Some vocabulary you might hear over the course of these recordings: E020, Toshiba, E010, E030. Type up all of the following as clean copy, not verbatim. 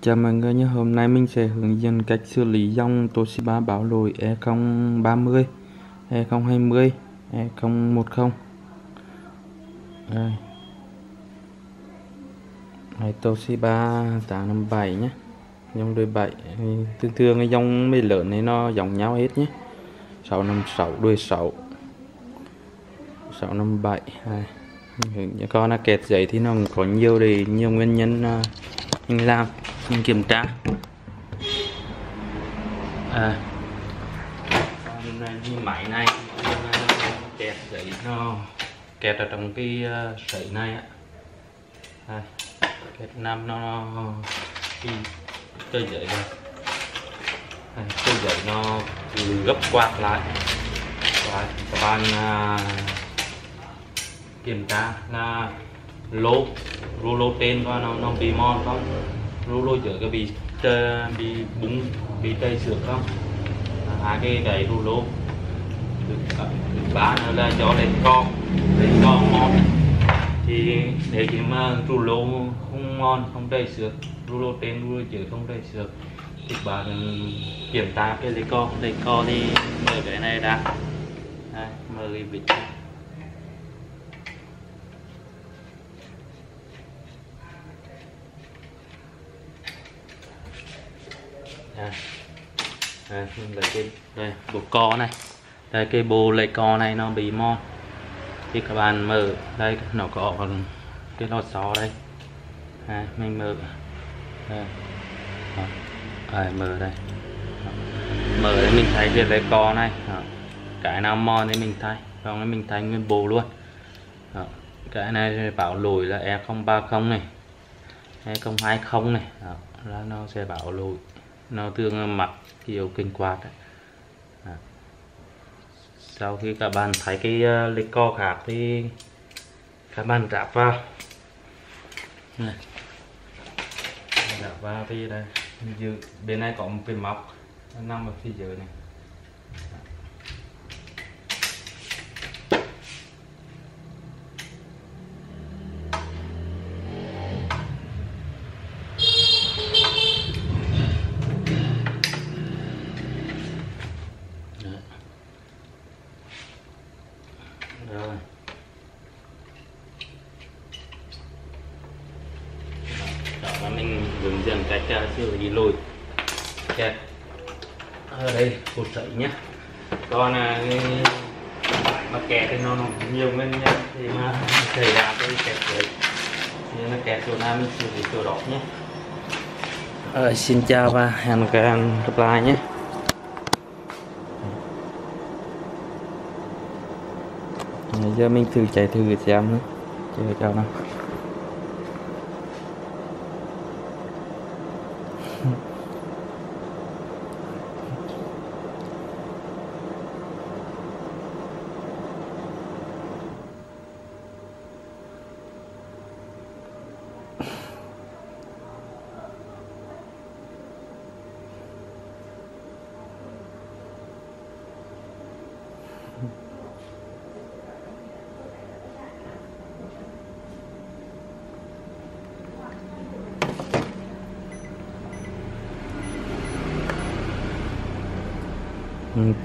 Chào mọi người, như hôm nay mình sẽ hướng dẫn cách xử lý dòng Toshiba báo lỗi E030, E020, E010. Đây, Toshiba 857 nhé, dòng đuôi 7. Thường thường cái dòng mấy lớn này nó giống nhau hết nhé. 656 đuôi 6, 657. Con nó kẹt giấy thì nó có nhiều nguyên nhân. Mình làm, mình kiểm tra. Hôm nay như máy này, kẹt giấy nó kẹt ở trong cái sợi này á. Kẹt nam nó đi tơ giấy này. Tơ giấy nó gấp quạt lại. Và các bạn kiểm tra là lỗ rulo tên coi nó bị mòn không, rulo giữa cái bị búng bị tơi xước không. Hai cái gậy rulo được ba nữa là do lấy con mòn thì để khi mà rulo không mòn không tơi xước, rulo tên rulo giữa không tơi xước thì bạn kiểm tra cái lấy con thì mở cái này ra, mở cái vít. Đây, bộ co này, đây cái bộ lấy co này nó bị mòn thì các bạn mở đây, nó có cái lò xo đây. Mình mở đây. Mở đây, mở đây mình thấy cái lấy co này. Cái nào mòn thì mình thay, còn mình thay nguyên bộ luôn. Cái này bảo lỗi là E030 này, E020 này. Là nó sẽ bảo lỗi, nó thường mặc kiểu kinh quạt. Sau khi các bạn thấy cái lê co khác thì các bạn ráp vào này. Ráp vào thì đây dưới, bên này có một cái móc nằm ở phía dưới này. Rồi. Đó là mình hướng dẫn cách xử lý lỗi kẹt ở đây cột sợi nhé. Còn là mà kẹt thì nó nhiều nguyên nhân thì mà xảy ra cái kẹt đấy, nên nó kẹt chỗ nào mình xử lý chỗ đó nhé. Xin chào và hẹn gặp lại nhé. Giờ mình thử chạy thử xem nữa, chờ cho nó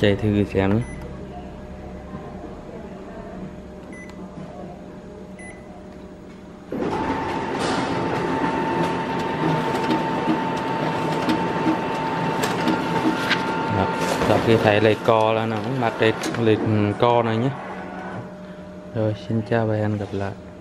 chạy thử xem nhé. Sau khi thấy lấy co là nó cũng mặc lấy co này nhé. Rồi, xin chào và hẹn gặp lại.